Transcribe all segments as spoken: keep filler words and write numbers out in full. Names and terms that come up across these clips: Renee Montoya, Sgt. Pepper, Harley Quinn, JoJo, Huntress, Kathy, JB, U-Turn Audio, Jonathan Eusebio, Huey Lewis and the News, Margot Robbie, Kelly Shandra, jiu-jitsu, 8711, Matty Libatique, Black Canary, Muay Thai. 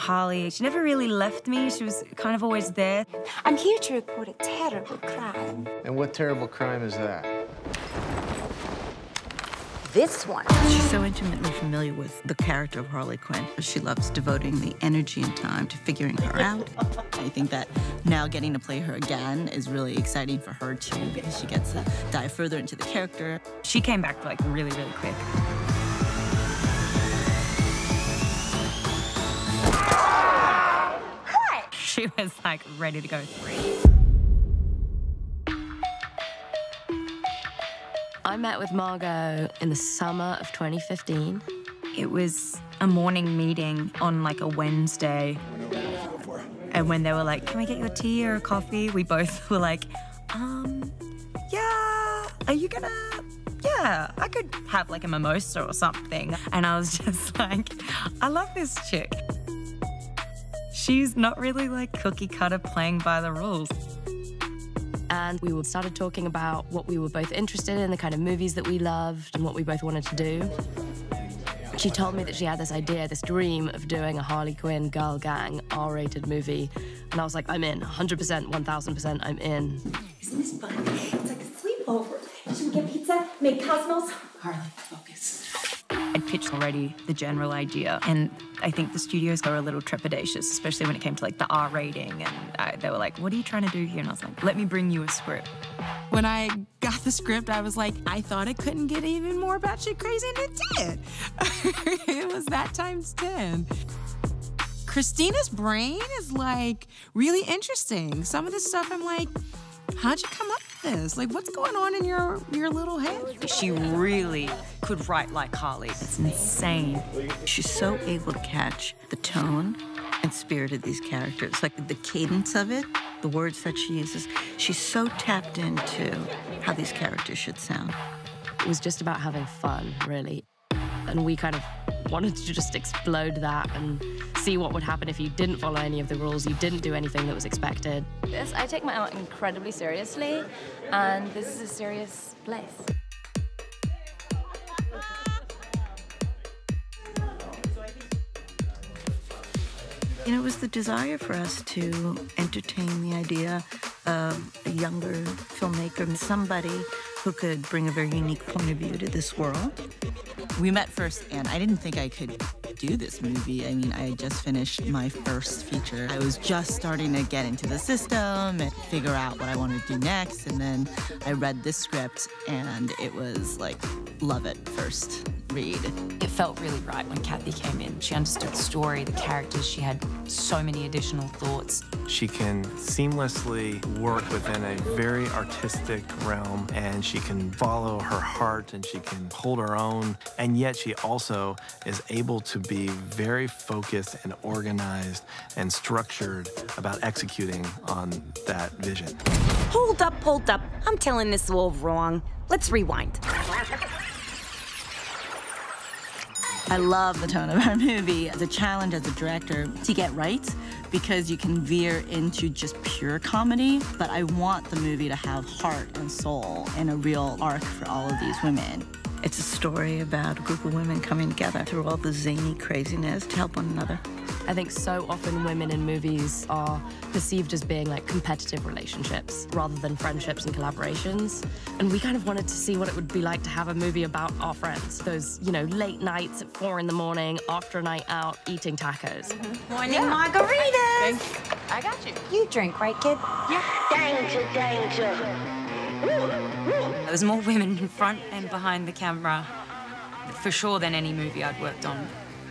Holly. She never really left me. She was kind of always there. I'm here to report a terrible crime. And what terrible crime is that? This one. She's so intimately familiar with the character of Harley Quinn. She loves devoting the energy and time to figuring her out. I think that now getting to play her again is really exciting for her, too, because she gets to dive further into the character. She came back, like, really, really quick. What? She was, like, ready to go. I met with Margot in the summer of twenty fifteen. It was a morning meeting on like a Wednesday. And when they were like, can we get your tea or a coffee? We both were like, um, yeah, are you gonna, yeah, I could have like a mimosa or something. And I was just like, I love this chick. She's not really like cookie cutter playing by the rules. And we started talking about what we were both interested in, the kind of movies that we loved and what we both wanted to do. She told me that she had this idea, this dream of doing a Harley Quinn girl gang R rated movie. And I was like, I'm in, one hundred percent, one thousand percent, I'm in. Isn't this fun? It's like a sleepover. Should we get pizza, make cosmos? Harley, focus. I'd pitched already the general idea, and I think the studios were a little trepidatious, especially when it came to like the R rating, and I, they were like, what are you trying to do here? And I was like, let me bring you a script. When I got the script, I was like, I thought it couldn't get even more batshit crazy, and it did. It was that times ten. Christina's brain is like really interesting. Some of this stuff I'm like, how'd you come up with this? Like, what's going on in your, your little head? She really could write like Harley. It's insane. She's so able to catch the tone and spirit of these characters, like the cadence of it, the words that she uses. She's so tapped into how these characters should sound. It was just about having fun, really. And we kind of wanted to just explode that and see what would happen if you didn't follow any of the rules, you didn't do anything that was expected. This, I take my art incredibly seriously, and this is a serious place. You know, it was the desire for us to entertain the idea of a younger filmmaker, somebody who could bring a very unique point of view to this world. We met first, and I didn't think I could do this movie. I mean, I had just finished my first feature. I was just starting to get into the system and figure out what I wanted to do next, and then I read this script, and it was like, love at first read. It felt really right when Kathy came in. She understood the story, the characters. She had so many additional thoughts. She can seamlessly work within a very artistic realm, and she can follow her heart, and she can hold her own, and yet she also is able to be very focused and organized and structured about executing on that vision. Hold up, hold up. I'm telling this all wrong. Let's rewind. I love the tone of our movie. The challenge as a director to get right, because you can veer into just pure comedy, but I want the movie to have heart and soul and a real arc for all of these women. It's a story about a group of women coming together through all the zany craziness to help one another. I think so often women in movies are perceived as being like competitive relationships rather than friendships and collaborations. And we kind of wanted to see what it would be like to have a movie about our friends. Those, you know, late nights at four in the morning, after a night out, eating tacos. Mm-hmm. Morning yeah. Margaritas! Thanks. I got you. You drink, right, kid? Yeah. Danger, danger. There's more women in front and behind the camera, for sure, than any movie I'd worked on.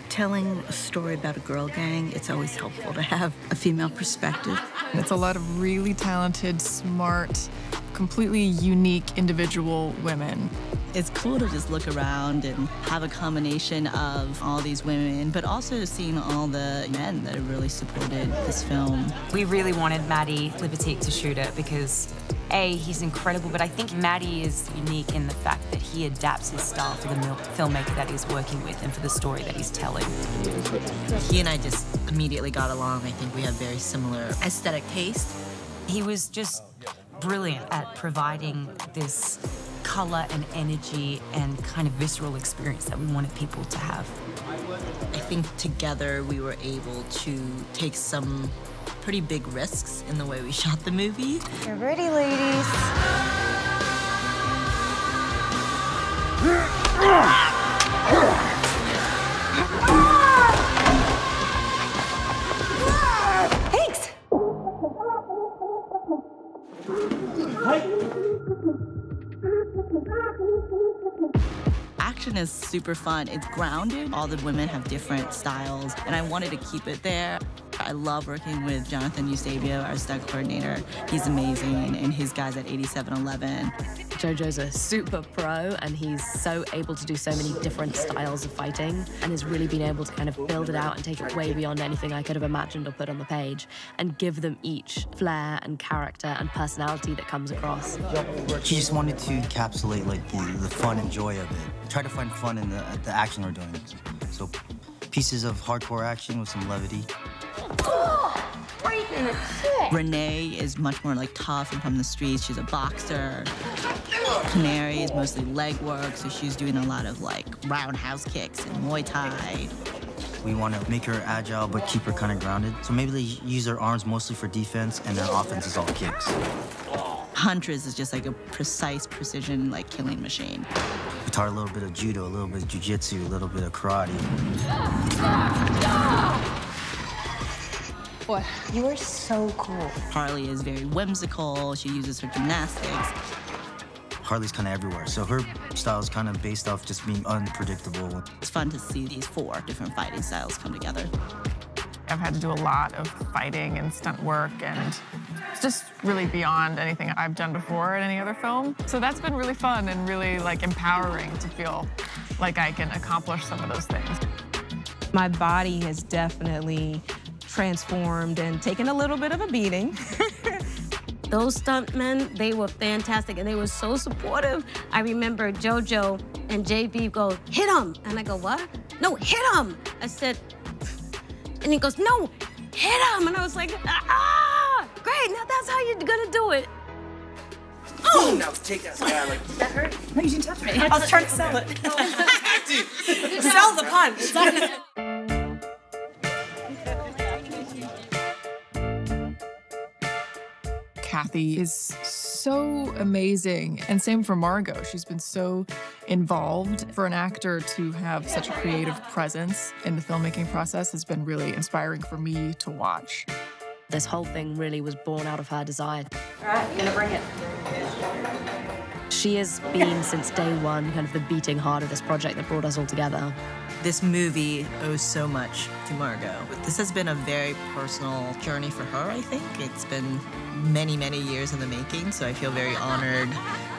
Telling a story about a girl gang, it's always helpful to have a female perspective. It's a lot of really talented, smart, completely unique individual women. It's cool to just look around and have a combination of all these women, but also seeing all the men that have really supported this film. We really wanted Matty Libatique to shoot it because, A, he's incredible, but I think Matty is unique in the fact that he adapts his style for the filmmaker that he's working with and for the story that he's telling. He and I just immediately got along. I think we have very similar aesthetic taste. He was just brilliant at providing this color and energy and kind of visceral experience that we wanted people to have. I think together we were able to take some pretty big risks in the way we shot the movie. You're ready, ladies. Thanks. Action is super fun. It's grounded. All the women have different styles, and I wanted to keep it there. I love working with Jonathan Eusebio, our stunt coordinator. He's amazing, and his guys at eighty-seven eleven. JoJo's a super pro, and he's so able to do so many different styles of fighting, and has really been able to kind of build it out and take it way beyond anything I could have imagined or put on the page, and give them each flair and character and personality that comes across. She just wanted to encapsulate like the, the fun and joy of it. Try to find fun in the, the action we're doing. So pieces of hardcore action with some levity. Oh, right in the shit. Renee is much more like tough and from the streets. She's a boxer. Canary is mostly leg work, so she's doing a lot of like roundhouse kicks and Muay Thai. We want to make her agile but keep her kind of grounded. So maybe they use their arms mostly for defense and their offense is all kicks. Huntress is just like a precise precision like killing machine. We taught a little bit of judo, a little bit of jiu-jitsu, a little bit of karate. What? You are so cool. Harley is very whimsical. She uses her gymnastics. Harley's kind of everywhere, so her style is kind of based off just being unpredictable. It's fun to see these four different fighting styles come together. I've had to do a lot of fighting and stunt work, and it's just really beyond anything I've done before in any other film. So that's been really fun and really like empowering to feel like I can accomplish some of those things. My body has definitely transformed and taken a little bit of a beating. Those stuntmen, they were fantastic, and they were so supportive. I remember JoJo and J B go, hit him. And I go, what? No, hit him. I said, and he goes, no, hit him. And I was like, ah, great, now that's how you're gonna do it. Oh, now take that guy. Like, did that hurt? No, you didn't touch me. I was trying to sell it. Sell the punch. Kathy is so amazing, and same for Margot. She's been so involved. For an actor to have such a creative presence in the filmmaking process has been really inspiring for me to watch. This whole thing really was born out of her desire. All right, gonna bring it. She has been, since day one, kind of the beating heart of this project that brought us all together. This movie owes so much to Margot. This has been a very personal journey for her, I think. It's been many, many years in the making, so I feel very honored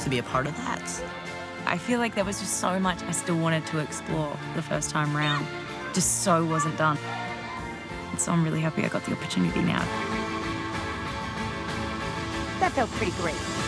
to be a part of that. I feel like there was just so much I still wanted to explore the first time round. Just so wasn't done. And so I'm really happy I got the opportunity now. That felt pretty great.